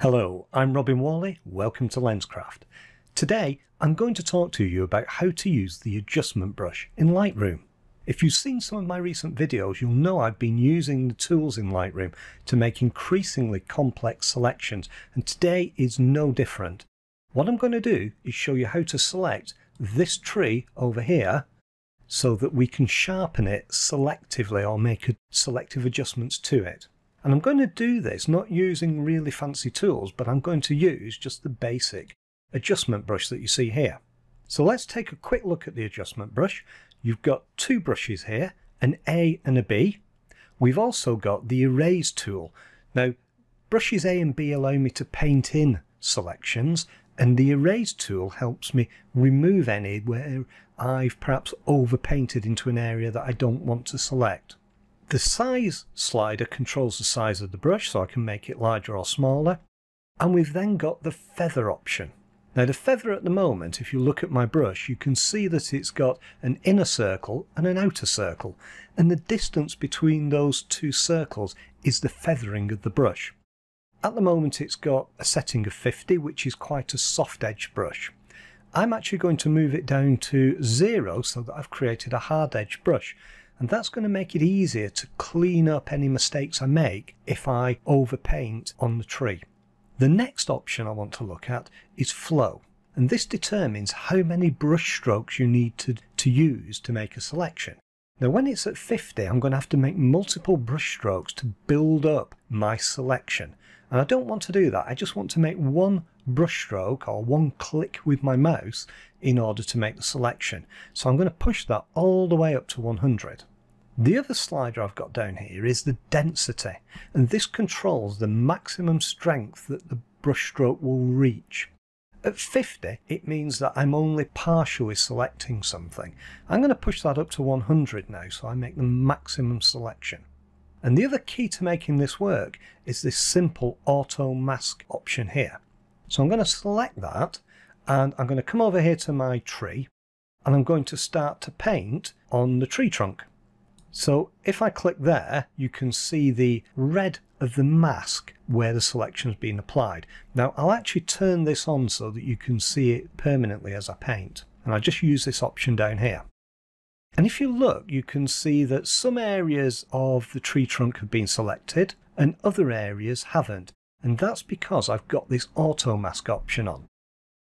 Hello, I'm Robin Whalley, welcome to Lenscraft. Today I'm going to talk to you about how to use the adjustment brush in Lightroom. If you've seen some of my recent videos, you'll know I've been using the tools in Lightroom to make increasingly complex selections, and today is no different. What I'm going to do is show you how to select this tree over here so that we can sharpen it selectively or make selective adjustments to it. And I'm going to do this not using really fancy tools, but I'm going to use just the basic adjustment brush that you see here. So let's take a quick look at the adjustment brush. You've got two brushes here, an A and a B. We've also got the erase tool. Now, brushes A and B allow me to paint in selections, and the erase tool helps me remove any where I've perhaps overpainted into an area that I don't want to select. The size slider controls the size of the brush, so I can make it larger or smaller. And we've then got the feather option. Now the feather at the moment, if you look at my brush, you can see that it's got an inner circle and an outer circle. And the distance between those two circles is the feathering of the brush. At the moment it's got a setting of 50, which is quite a soft edge brush. I'm actually going to move it down to 0 so that I've created a hard edge brush, and that's going to make it easier to clean up any mistakes I make if I overpaint on the tree. The next option I want to look at is flow, and this determines how many brush strokes you need to use to make a selection. Now when it's at 50, I'm going to have to make multiple brush strokes to build up my selection. And I don't want to do that, I just want to make one brush stroke or one click with my mouse in order to make the selection. So I'm going to push that all the way up to 100. The other slider I've got down here is the density, and this controls the maximum strength that the brush stroke will reach. At 50, it means that I'm only partially selecting something. I'm going to push that up to 100 now, so I make the maximum selection. And the other key to making this work is this simple auto mask option here. So I'm going to select that, and I'm going to come over here to my tree, and I'm going to start to paint on the tree trunk. So if I click there, you can see the red of the mask where the selection's been applied. Now I'll actually turn this on so that you can see it permanently as I paint, and I just use this option down here. And if you look, you can see that some areas of the tree trunk have been selected and other areas haven't, and that's because I've got this auto mask option on.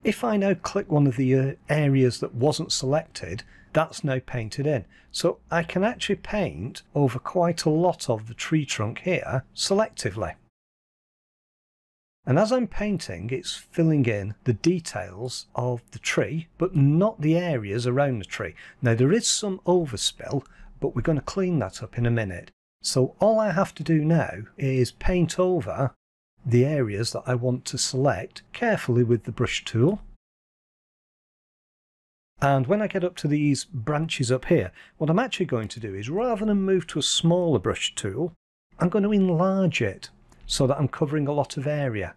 If I now click one of the areas that wasn't selected, that's now painted in. So I can actually paint over quite a lot of the tree trunk here selectively. And as I'm painting, it's filling in the details of the tree, but not the areas around the tree. Now there is some overspill, but we're going to clean that up in a minute. So all I have to do now is paint over the areas that I want to select carefully with the brush tool. And when I get up to these branches up here, what I'm actually going to do is, rather than move to a smaller brush tool, I'm going to enlarge it so that I'm covering a lot of area.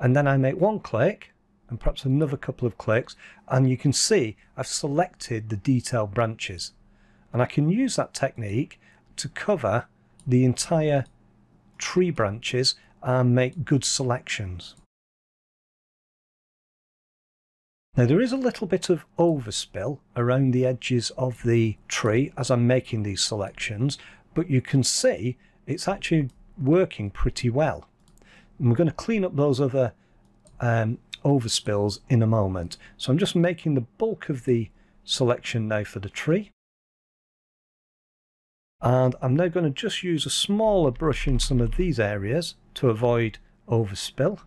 And then I make one click and perhaps another couple of clicks, and you can see I've selected the detailed branches. And I can use that technique to cover the entire tree branches and make good selections. Now there is a little bit of overspill around the edges of the tree as I'm making these selections, but you can see it's actually working pretty well. And we're going to clean up those other overspills in a moment. So I'm just making the bulk of the selection now for the tree. And I'm now going to just use a smaller brush in some of these areas to avoid overspill.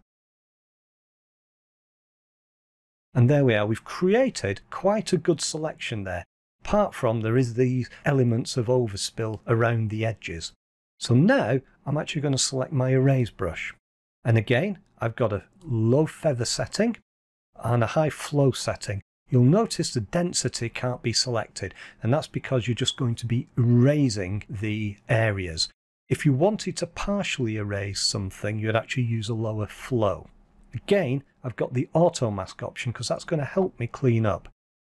And there we are, we've created quite a good selection there, apart from there is these elements of overspill around the edges. So now I'm actually going to select my erase brush, and again I've got a low feather setting and a high flow setting. You'll notice the density can't be selected, and that's because you're just going to be erasing the areas. If you wanted to partially erase something, you'd actually use a lower flow. Again, I've got the auto mask option because that's going to help me clean up,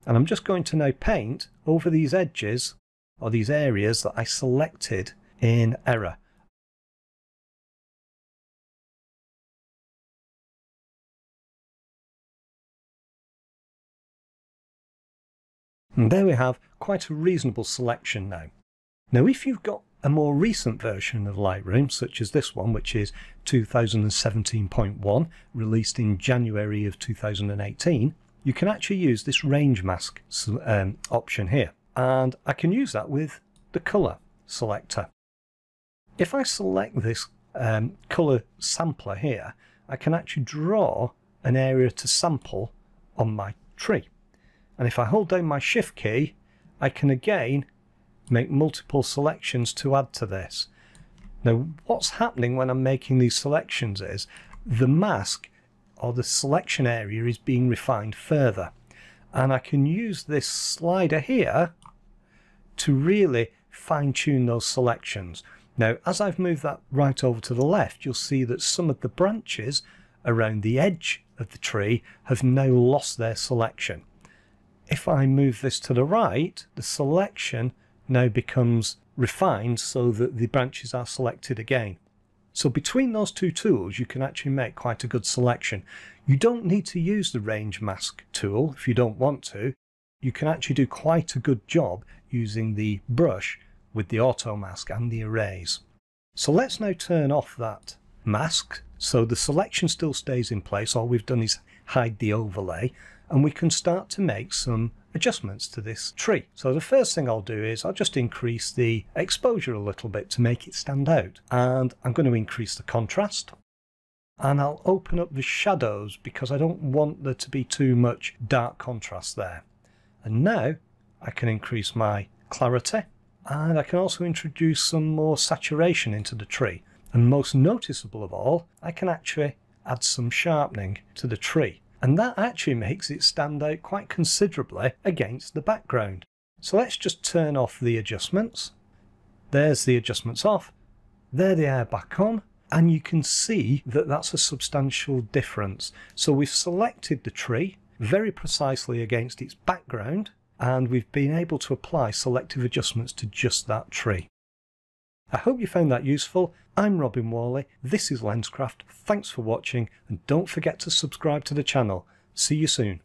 and I'm just going to now paint over these edges or these areas that I selected in error. And there we have quite a reasonable selection now. Now, if you've got a more recent version of Lightroom, such as this one, which is 2017.1, released in January of 2018, you can actually use this range mask option here. And I can use that with the color selector. If I select this color sampler here, I can actually draw an area to sample on my tree. And if I hold down my shift key, I can again make multiple selections to add to this. Now, what's happening when I'm making these selections is the mask or the selection area is being refined further. And I can use this slider here to really fine-tune those selections. Now, as I've moved that right over to the left, you'll see that some of the branches around the edge of the tree have now lost their selection. If I move this to the right, the selection now becomes refined so that the branches are selected again. So between those two tools, you can actually make quite a good selection. You don't need to use the range mask tool if you don't want to. You can actually do quite a good job using the brush with the auto mask and the arrays. So let's now turn off that mask so the selection still stays in place. All we've done is hide the overlay, and we can start to make some adjustments to this tree. So the first thing I'll do is I'll just increase the exposure a little bit to make it stand out. And I'm going to increase the contrast. And I'll open up the shadows because I don't want there to be too much dark contrast there. And now I can increase my clarity. And I can also introduce some more saturation into the tree. And most noticeable of all, I can actually add some sharpening to the tree. And that actually makes it stand out quite considerably against the background. So let's just turn off the adjustments. There's the adjustments off. There they are back on. And you can see that that's a substantial difference. So we've selected the tree very precisely against its background, and we've been able to apply selective adjustments to just that tree. I hope you found that useful. I'm Robin Whalley, this is Lenscraft, thanks for watching, and don't forget to subscribe to the channel. See you soon.